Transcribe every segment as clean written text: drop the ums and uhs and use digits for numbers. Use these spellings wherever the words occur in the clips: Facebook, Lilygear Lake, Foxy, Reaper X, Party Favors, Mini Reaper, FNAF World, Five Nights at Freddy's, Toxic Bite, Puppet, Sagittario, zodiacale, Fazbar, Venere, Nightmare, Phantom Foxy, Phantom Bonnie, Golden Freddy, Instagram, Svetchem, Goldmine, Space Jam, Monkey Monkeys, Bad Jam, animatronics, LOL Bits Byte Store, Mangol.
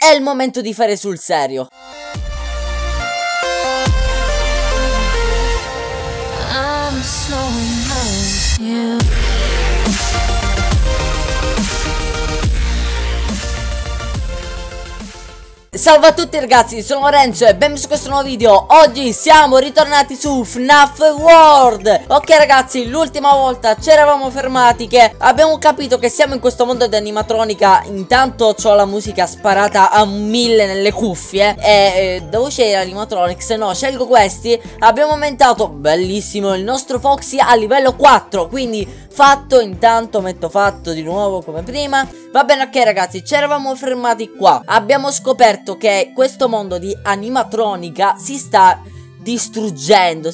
è il momento di fare sul serio. Salve a tutti ragazzi, sono Renzo e benvenuti su questo nuovo video. Oggi siamo ritornati su FNAF World. Ok ragazzi, l'ultima volta ci eravamo fermati che abbiamo capito che siamo in questo mondo di animatronica. Intanto ho la musica sparata a 1000 nelle cuffie. E devo scegliere animatronics? No, scelgo questi. Abbiamo aumentato, bellissimo, il nostro Foxy a livello 4. Quindi fatto, intanto metto fatto di nuovo come prima. Va bene, ok ragazzi, ci eravamo fermati qua. Abbiamo scoperto che questo mondo di animatronica si sta distruggendo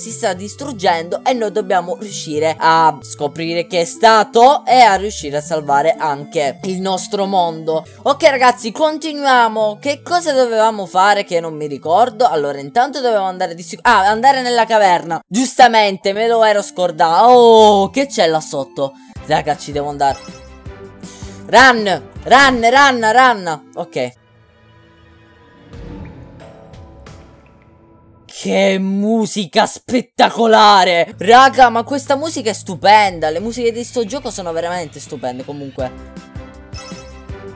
e noi dobbiamo riuscire a scoprire che è stato e a riuscire a salvare anche il nostro mondo. Ok ragazzi, continuiamo. Che cosa dovevamo fare che non mi ricordo? Allora, intanto dovevamo andare di sicuro, andare nella caverna. Giustamente, me lo ero scordato. Oh, che c'è là sotto? Raga, ci devo andare. Run. Ok. Che musica spettacolare! Raga, ma questa musica è stupenda. Le musiche di sto gioco sono veramente stupende. Comunque,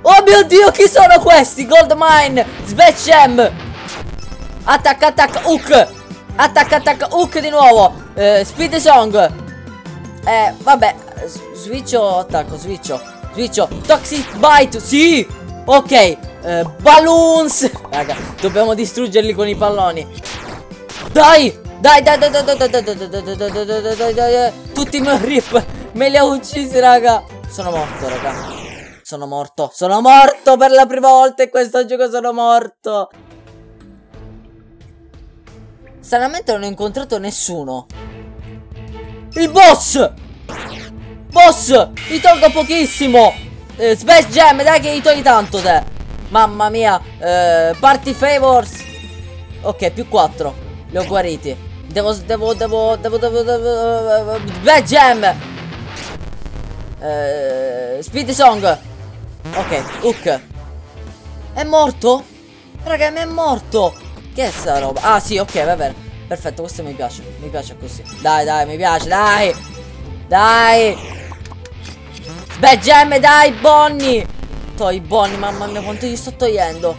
oh mio Dio, chi sono questi? Goldmine, Svetchem. Attacca, hook di nuovo. Speed song. Vabbè, Switcho. Toxic Bite, sì. Ok, balloons. Raga, dobbiamo distruggerli con i palloni. Dai, tutti i miei rip me li ha uccisi, raga. Sono morto per la prima volta in questo gioco. Sono morto. Stranamente non ho incontrato nessuno. Il boss gli tolgo pochissimo. Space Jam, dai che gli togli tanto te. Mamma mia. Party Favors. Ok, più 4. Li ho guariti. Devo Bad Jam. Speed song. Ok, hook. È morto? Raga, mi è morto. Che è sta roba? Ah sì, ok, va bene. Perfetto, questo mi piace. Mi piace così. Dai, mi piace, dai. Bad Jam, dai, Bonnie. Togli Bonnie, mamma mia, quanto gli sto togliendo.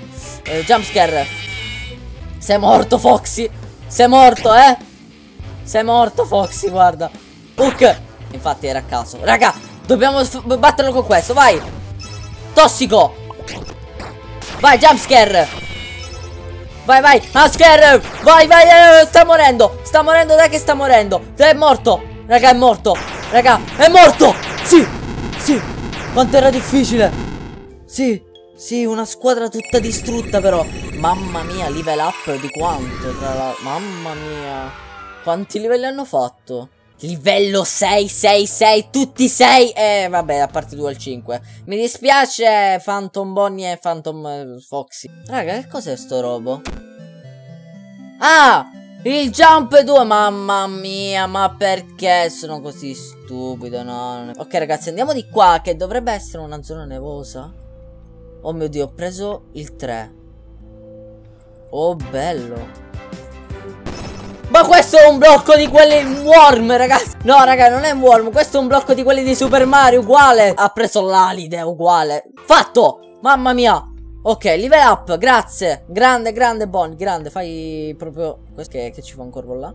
Jumpscare. Sei morto, Foxy. Sei morto Foxy, guarda. Hook. Infatti era a caso. Raga, dobbiamo batterlo con questo, vai. Tossico. Vai, jumpscare. Vai, jumpscare. Vai, sta morendo, dai che sta morendo. Dai, è morto. Raga, è morto. Sì. Quanto era difficile. Sì, una squadra tutta distrutta però. Mamma mia, level up di quanto? Mamma mia. Quanti livelli hanno fatto? Livello 6, tutti 6. Vabbè, a parte 2 al 5. Mi dispiace Phantom Bonnie e Phantom Foxy. Raga, che cos'è sto robo? Ah! Il jump 2, mamma mia, ma perché sono così stupido? No. Ok ragazzi, andiamo di qua che dovrebbe essere una zona nevosa. Oh mio Dio, ho preso il 3. Oh bello. Ma questo è un blocco di quelli worm, ragazzi. No raga, non è un worm, questo è un blocco di quelli di Super Mario, uguale. Ha preso l'alide, uguale. Fatto, mamma mia. Ok, level up, grazie. Grande Bonnie, grande. Fai proprio questo che ci fa un corvo là.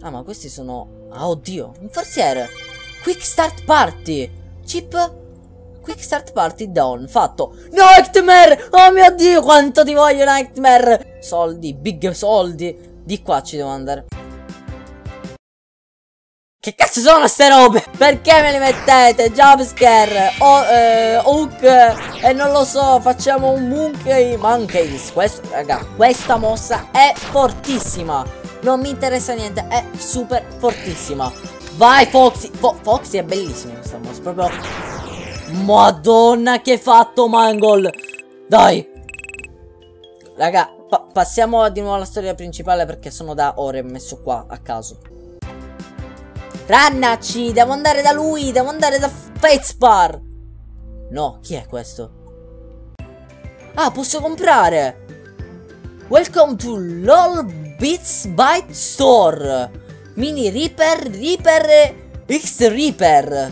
Ah ma questi sono... Ah oddio, un forziere. Quick start party. Chip Quick Start Party Down, fatto. Nightmare, oh mio Dio, quanto ti voglio Nightmare. Soldi, big soldi. Di qua ci devo andare. Che cazzo sono ste robe? Perché me le mettete? Jumpscare, hook, e non lo so, facciamo un Monkey Monkeys. Questo, raga, questa mossa è fortissima. Non mi interessa niente, è super fortissima. Vai Foxy. Foxy è bellissima questa mossa, proprio. Madonna che fatto Mangol. Dai. Raga, passiamo di nuovo alla storia principale perché sono da ore messo qua a caso. Rannacci, devo andare da lui, devo andare da Fetzpar. No, chi è questo? Ah, posso comprare. Welcome to LOL Bits Byte Store. Mini Reaper, Reaper X Reaper.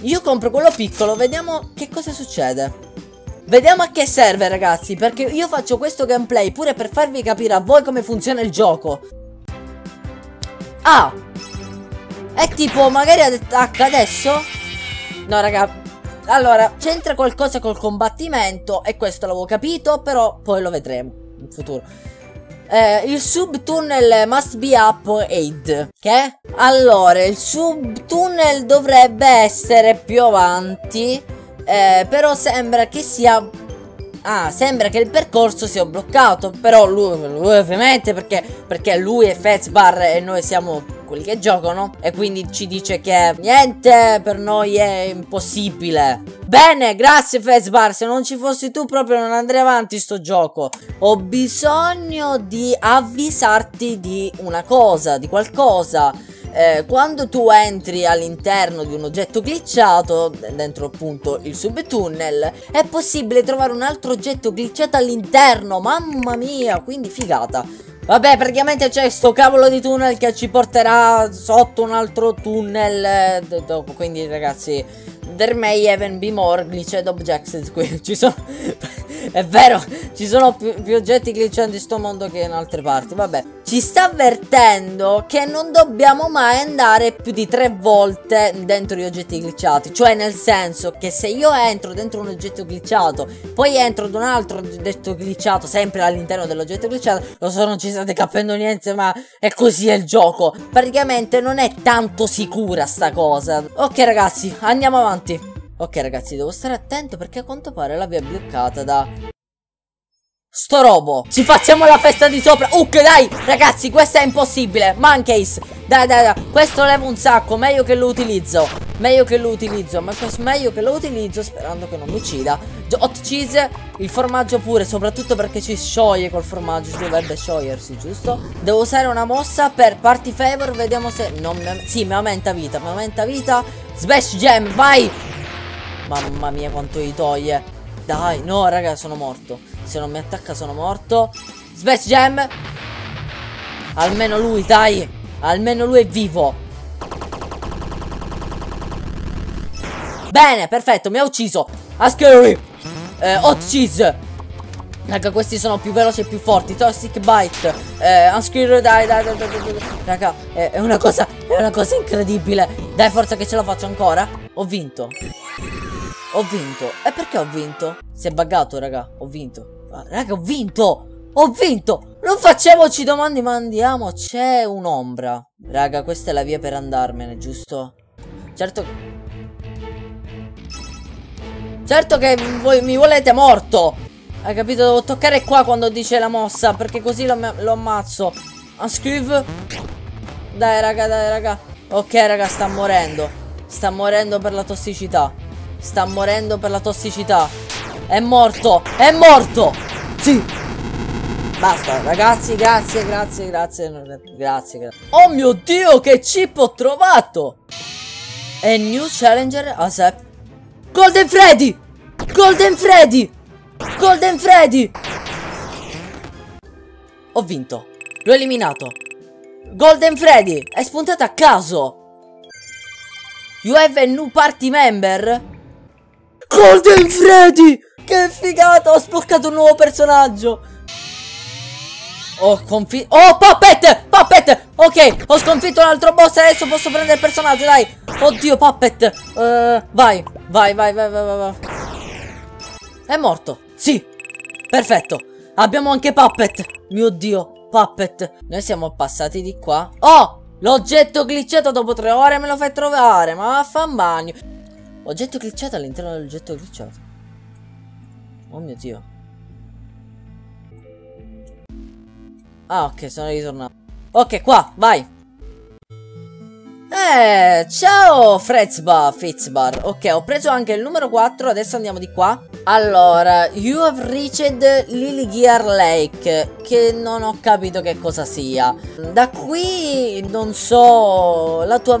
Io compro quello piccolo, vediamo che cosa succede. Vediamo a che serve, ragazzi, perché io faccio questo gameplay pure per farvi capire a voi come funziona il gioco. Ah, è tipo magari attacca adesso? No, raga. Allora, c'entra qualcosa col combattimento e questo l'avevo capito, però poi lo vedremo in futuro. Il subtunnel must be up 8. Che? Allora, il subtunnel dovrebbe essere più avanti, però sembra che sia... Ah, sembra che il percorso sia bloccato. Però lui ovviamente, perché lui è Fazbar e noi siamo quelli che giocano, e quindi ci dice che niente per noi è impossibile. Bene, grazie Fazbar, se non ci fossi tu proprio non andrei avanti sto gioco. Ho bisogno di avvisarti di una cosa, di qualcosa. Quando tu entri all'interno di un oggetto glitchato, dentro appunto il subtunnel, è possibile trovare un altro oggetto glitchato all'interno. Mamma mia, quindi figata. Vabbè, praticamente c'è sto cavolo di tunnel che ci porterà sotto un altro tunnel dopo. Quindi ragazzi, there may even be more glitched objects. Qui ci sono... È vero, ci sono più oggetti glitchando in sto mondo che in altre parti. Vabbè, ci sta avvertendo che non dobbiamo mai andare più di 3 volte dentro gli oggetti glitchati. Cioè, nel senso che se io entro dentro un oggetto glitchato, poi entro ad un altro oggetto glitchato, sempre all'interno dell'oggetto glitchato. Lo so, non ci state capendo niente, ma è così è il gioco. Praticamente non è tanto sicura sta cosa. Ok ragazzi, andiamo avanti. Ok ragazzi, devo stare attento perché a quanto pare la via è bloccata da sto robo. Ci facciamo la festa di sopra. Ok dai ragazzi, questo è impossibile. Monkeys, dai, questo leva un sacco. Meglio che lo utilizzo, sperando che non mi uccida. Hot cheese, il formaggio pure, soprattutto perché ci scioglie col formaggio. Ci dovrebbe sciogliersi, giusto? Devo usare una mossa per Party Favor. Vediamo se... No, sì, mi aumenta vita, Space Jam, vai! Mamma mia quanto gli toglie. Dai, no raga, sono morto. Se non mi attacca sono morto. Space Jam. Almeno lui, dai. Almeno lui è vivo. Bene, perfetto, mi ha ucciso. Ascari, hot cheese. Raga, questi sono più veloci e più forti. Toxic Bite, Ascari, dai. Raga, è una cosa incredibile. Dai, forza che ce la faccio ancora. Ho vinto. E perché ho vinto? Si è buggato, raga. Ho vinto. Non facciamoci domande, ma andiamo. C'è un'ombra. Raga, questa è la via per andarmene, giusto? Certo che voi mi volete morto. Hai capito? Devo toccare qua quando dice la mossa, perché così lo ammazzo. Unscrive. Dai, raga. Ok, raga, sta morendo. Sta morendo per la tossicità. È morto. Sì. Basta ragazzi, grazie. Oh mio dio, che chip ho trovato. E new challenger accept. Golden Freddy. Ho vinto. L'ho eliminato. Golden Freddy è spuntato a caso. You have a new party member. Golden Freddy! Che figata! Ho sbloccato un nuovo personaggio! Oh, Puppet! Ok, ho sconfitto un altro boss e adesso posso prendere il personaggio, dai! Oddio, Puppet! Vai. È morto! Sì! Perfetto! Abbiamo anche Puppet! Mio dio, Puppet! Noi siamo passati di qua. Oh! L'oggetto glitchato dopo 3 ore me lo fai trovare! Ma vaffanbagno! Oggetto glitchato all'interno dell'oggetto glitchato. Oh mio dio. Ah ok, sono ritornato. Ok, qua, vai. Ciao Fazbar. Ok, ho preso anche il numero 4. Adesso andiamo di qua. Allora, you have reached Lilygear Lake, che non ho capito che cosa sia. Da qui non so la tua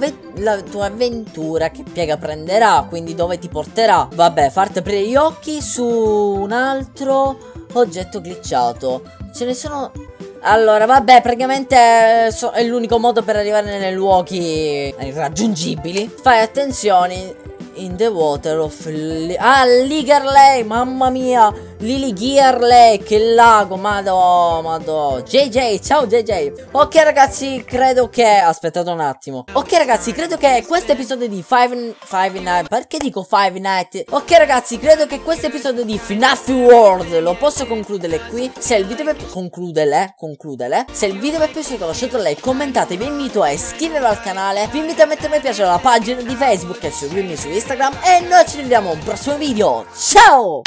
avventura che piega prenderà, quindi dove ti porterà. Vabbè, farti aprire gli occhi su un altro oggetto glitchato. Ce ne sono... Allora, vabbè, praticamente è l'unico modo per arrivare nei luoghi irraggiungibili. Fai attenzione... In the water of... Lilygear Lake, mamma mia, Lilygear Lake, il lago, madò. JJ, ciao JJ. Ok ragazzi, credo che... Aspettate un attimo. Ok ragazzi, credo che questo episodio di Five Nights... Perché dico Five Nights? Ok ragazzi, credo che questo episodio di FNAF World lo posso concludere qui. Se il video vi è... Concludele. Se il video vi è piaciuto, lasciate un like, commentate, vi invito a iscrivervi al canale. Vi invito a mettere mi piace alla pagina di Facebook e seguirmi su Instagram. E noi ci vediamo al prossimo video. Ciao!